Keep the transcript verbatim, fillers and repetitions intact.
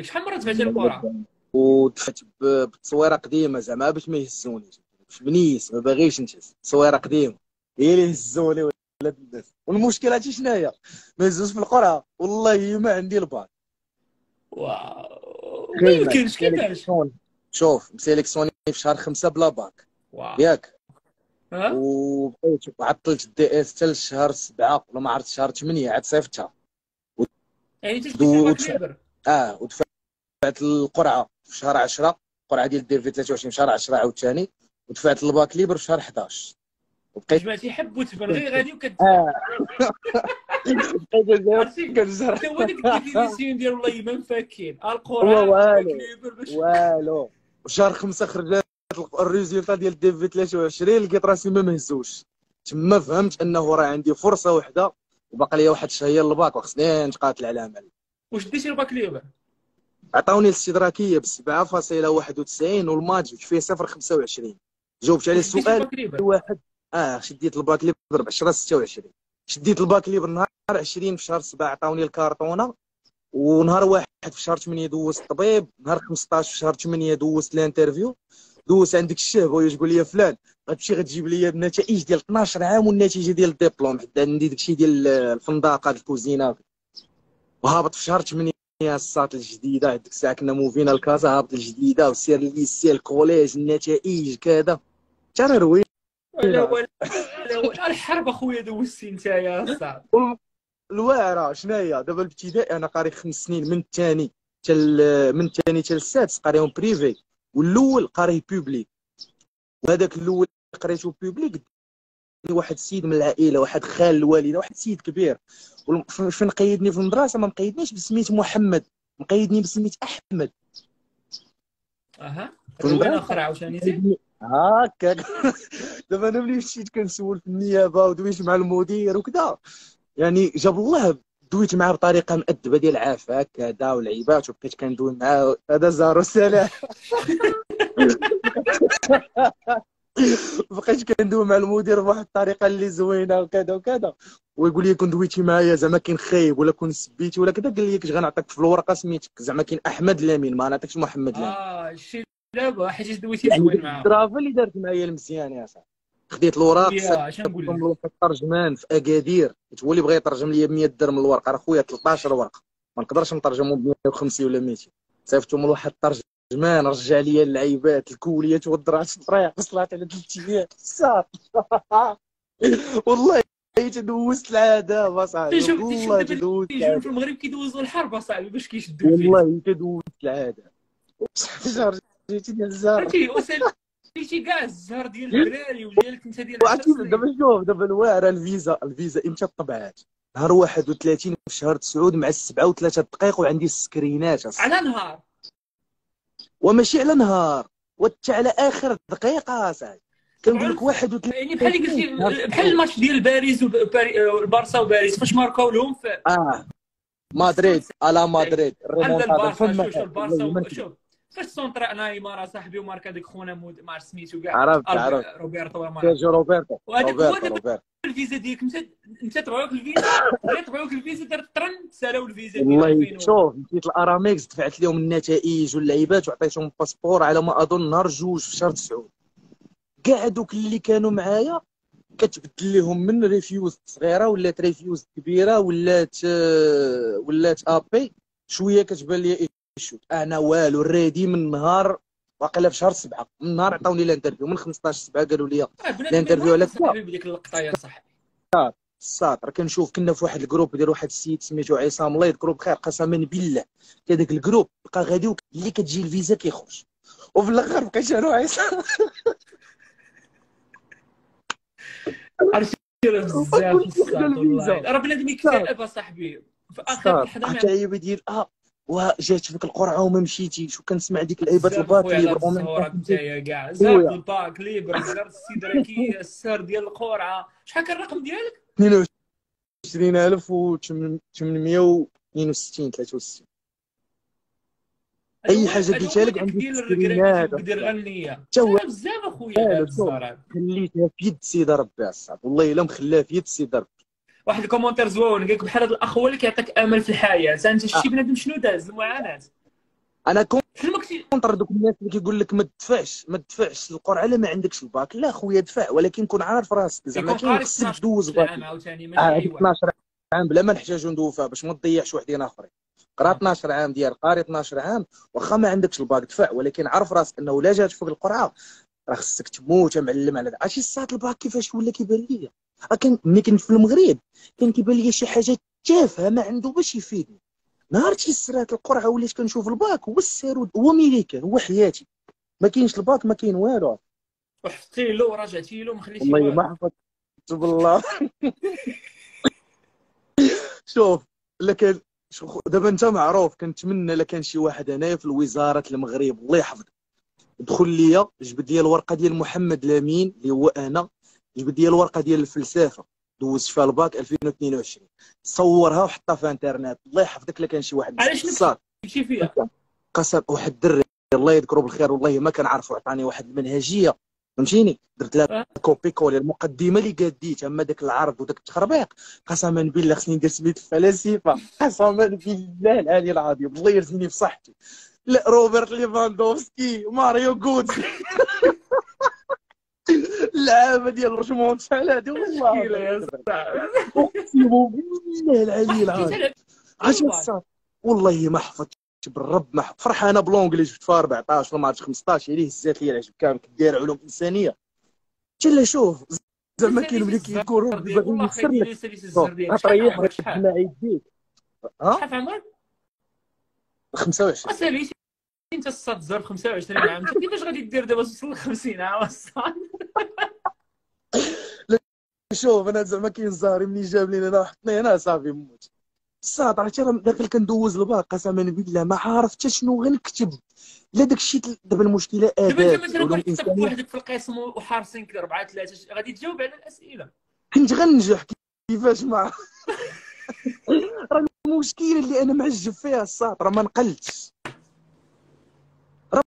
شحال مرة دفعتي الكرة؟ ودفعت بتصويره قديمه زعما باش ما يهزونيش، باش بنيس ما باغيش نتهز، تصويره قديمه هي اللي هزوني ولاد الناس. والمشكله عرفتي شناهي؟ ما يهزوش في القرعه، والله ما عندي البال. واو ما يمكنش كيفاش؟ شوف مسيليكسيوني في شهر خمسة بلا باك ياك، وبقيت عطلت الدي اس حتى لشهر سبعة ولا ما عرفت شهر ثمانية عاد صيفطتها. يعني تدفع اه ودفعت القرعه في شهر عشرة، القرعه ديال الدير في ثلاثة وعشرين في شهر عشرة عاوتاني، ودفعت الباك ليبر في شهر حداش. وبقيت جمعتي حب وتبن غير غادي وكتدفع. حتى هو ديك الديفيزيون ديال والله ما مفاكين القرعه ليبر والو. وشهر خمسة خرجت الريزلتا ديال الدير في ثلاثة وعشرين، لقيت راسي ما مهزوش. تما فهمت انه راه عندي فرصه وحده وباقي لي واحد الشهيه للباك وخصني نتقاتل على عمل. واش ديتي الباك ليبر؟ عطاوني الاستدراكيه ب سبعة فاصلة واحد وتسعين والماجيك فيه صفر فاصلة خمسة وعشرين. جاوبت على السؤال واحد. اه شديت الباك ليبر ب عشرة ستة وعشرين. شديت الباك ليبر نهار عشرين في شهر سبعة عطاوني الكارطونه، ونهار واحد في شهر ثمانية دوزت الطبيب، نهار خمسطاش في شهر ثمانية دوزت الانترفيو. دوزت عندك الشهبه وهي تقول لي فلان غتمشي غتجيب لي النتائج ديال اثناش عام والنتيجه ديال الدبلوم، حيت عندي داكشي ديال الفندقه الكوزينه. وهابط في شهر ثمانية الساط الجديده، هذيك الساعه كنا موفينا الكازا، هابط الجديده وسير ليسي الكوليج النتائج كذا حتى رويت. لا ولا ولا الحرب اخويا دوزتي نتايا الساط الواعره. شناهي دابا الابتدائي انا قاري خمس سنين من الثاني حتى من الثاني حتى السادس قاريهم بريفي، والاول قاريه بوبليك. وهذاك الاول قريته بوبليك واحد السيد من العائله، واحد خال الوالده، واحد السيد كبير. فين قيدني في المدرسه ما مقيدنيش بسميت محمد، مقيدني بسميت احمد. اها الروايه اخرى عاوتاني هاكا. دابا انا ملي مشيت كنسول في النيابه ودويت مع المدير وكذا، يعني جاب الله دويت معاه بطريقه مؤدبه ديال عافاك كذا ولعيبات، وبقيت كندوي معاه هذا زارو سلام. بقيت كندوي مع المدير بواحد الطريقه اللي زوينه وكذا وكذا، ويقول لي كون دويتي معايا زعما كاين خايب ولا كون سبيتي ولا كذا، قال لي كنت غنعطيك في الورقه سميتك زعما كاين احمد لامين، ما نعطيكش محمد لامين. اه الشيء دابا حيت دويتي زوين معاه الدرافه اللي دارت معايا المزيان يا صاحبي. خديت الوراق سالتهم الترجمان في اكادير، حيت هو اللي بغى يترجم لي ب مية درهم الورقه، راه خويا ثلاثطاش ورقه ما نقدرش نترجمهم ب مية وخمسين ولا ميتين. صيفطتهم لواحد الترجم زمان رجع لي اللعيبات الكوليات والدراري في الطريق، وصلت على ثلاث ايام الساط. والله تدوزت العذاب اصاحبي، والله تدوزت العذاب. في المغرب كيدوزوا الحرب اصاحبي باش كيشدوا، والله تدوزت العذاب. صافي جيتي ديال الزهر، شتي كاع الزهر ديال الدراري وديالك انت ديال الشخص. دابا شوف دابا الواعره الفيزا، الفيزا امتى طبعات؟ نهار واحد وثلاثين في شهر تسعود مع سبعة وثلاثة دقائق، وعندي السكرينات اصاحبي على نهار، وماشي على نهار وحتى على اخر دقيقه اصاحبي. كنقول لك واحد وثلاثين يعني بحال اللي قلتي، بحال الماتش ديال باريس والبارسا وباريس فاش ماركاو لهم في اه مدريد على مدريد الريمونتادا. فما البارسا فاش سونطرا نايمار صاحبي ومارك هذاك خونا مع سميتو كاع عرفت عرفت روبرتو سيرجيو روبرتو. وهذاك هو دابا الفيزا ديالك انت انت طبعوك الفيزا، غير طبعوك الفيزا درت طرن سالاو الفيزا ديالك. والله شوف مشيت لاراميكس دفعت لهم النتائج واللعيبات وعطيتهم الباسبور على ما اظن نهار جوج في شهر تسعود. كاع دوك اللي كانوا معايا كتبدل لهم من ريفيوز صغيره ولات ريفيوز كبيره ولات ولات ابي شويه كتبان لي شوف. انا والو ريدي من نهار واقيلا في شهر سبعة، من نهار عطاوني الانترفيو من خمسطاش سبعة قالوا لي الانترفيو على كذا. ديك اللقطه يا صاحبي الساط الساط راه كنشوف كنا في واحد الجروب ديال واحد السيد سميتو عصام الله يذكرو بخير قسما بالله، هذاك الجروب بقى غادي اللي كتجي الفيزا كيخرج، وفي الاخر بقيت انا وعصام. عرفتي بزاف الساط والله راه بنادم يكتئب اصاحبي في اخر لحظه حتى هي بدير اه وجات فيك القرعه وما مشيتيش. وكنسمع ديك لعيبات الباك ليبر ومنك نتايا كاع زاد الباك ليبر زاد الاستدراكيه السر ديال القرعه. شحال كان الرقم ديالك؟ اثنين وعشرين ألف وثمنمية واثنين وستين ثلاثة وستين. اي حاجه قلتها لك عندي دير النيه بزاف اخويا. خليتها في يد سيدي ربي الصعب، والله الا مخلاها في يد سيدي ربي. واحد الكومونتير زوين قال لك بحال هذا الاخ هو اللي كيعطيك امل في الحياه. انت شتي بنادم شنو داز المعاناه. انا كونتر دوك الناس اللي كيقول لك ما تدفعش ما تدفعش القرعه الا ما عندكش الباك. لا خويا دفع، ولكن كون عارف راسك زعما خصك دوز باك اثنا عشر عام بلا ما نحتاجو ندوفها باش ما تضيعش وحدين اخرين. قرا اثنا عشر عام ديال قاري اثنا عشر عام واخا ما عندكش الباك دفع، ولكن عرف راسك انه لا جات فوق القرعه راه خصك تموت يا معلم على عرفتي الساعات الباك كيفاش ولا كيبان ليا. لكن ملي كنت في المغرب كان كيبان ليا شي حاجه تافهه ما عنده باش يفيدني. نهار تيسرات القرعه وليت كنشوف الباك هو السيرود، هو ميليكا، هو حياتي. ما كاينش الباك ما كاين والو. وحفتي له وراجعتي له ما خليتي والو. والله ما حفظت بالله. شوف لكن دابا انت معروف، كنتمنى الا كان شي واحد هنايا في الوزاره المغرب الله يحفظك دخل ليا جبد ليا الورقه ديال محمد لامين اللي هو انا، جبد ليا الورقه ديال الفلسفه دوزت فيها الباك ألفين واثنين وعشرين، صورها وحطها في انترنت. الله يحفظك الا كان شي واحد علاش مشي فيها قسم. واحد الدري الله يذكره بالخير والله ما كنعرفو عطاني واحد المنهجيه فهمتيني، درت لها كوبي كولي المقدمه اللي قاديتها اما داك العرض وداك التخربيق. قسما بالله خصني ندير سميت الفلاسفه، قسما بالله العلي العظيم الله يرزقني بصحتي. لا روبرت ليفاندوفسكي ماريو جوتزي اللعابه ديال رشمون شحال هادي والله اقسم بالله العلي العظيم عشرة الصاد والله ما حفظت بالرب ما حفظت. فرحانه بلونجلي جبت فيها أربعطاش ولا ما عرفتش خمسطاش اللي هزات لي العجب كامل. كدير علوم انسانيه تلا شوف زعما كاين ملي كيكون باغي يسر لك طريح ما يديك. شحال عمرك؟ خمسة وعشرين. اسالي انت الصاد زار خمسة وعشرين عام كيفاش غادي دير دابا توصل ل خمسين عام الصاد؟ شوف انا زعما كاين زهري ملي جاب لينا هنا وحطني هنا صافي موت الصاد. عرفتي راه داخل كندوز الباك قسما بالله ما عارف حتى شنو غنكتب لا داك الشيء. دابا المشكله اداب دابا انت مثلا وحدك في القسم وحارسينك أربعة ثلاثة غادي تجاوب على الاسئله. كنت غننجح كيفاش ما راه المشكله اللي انا معجب فيها الصاد راه ما نقلتش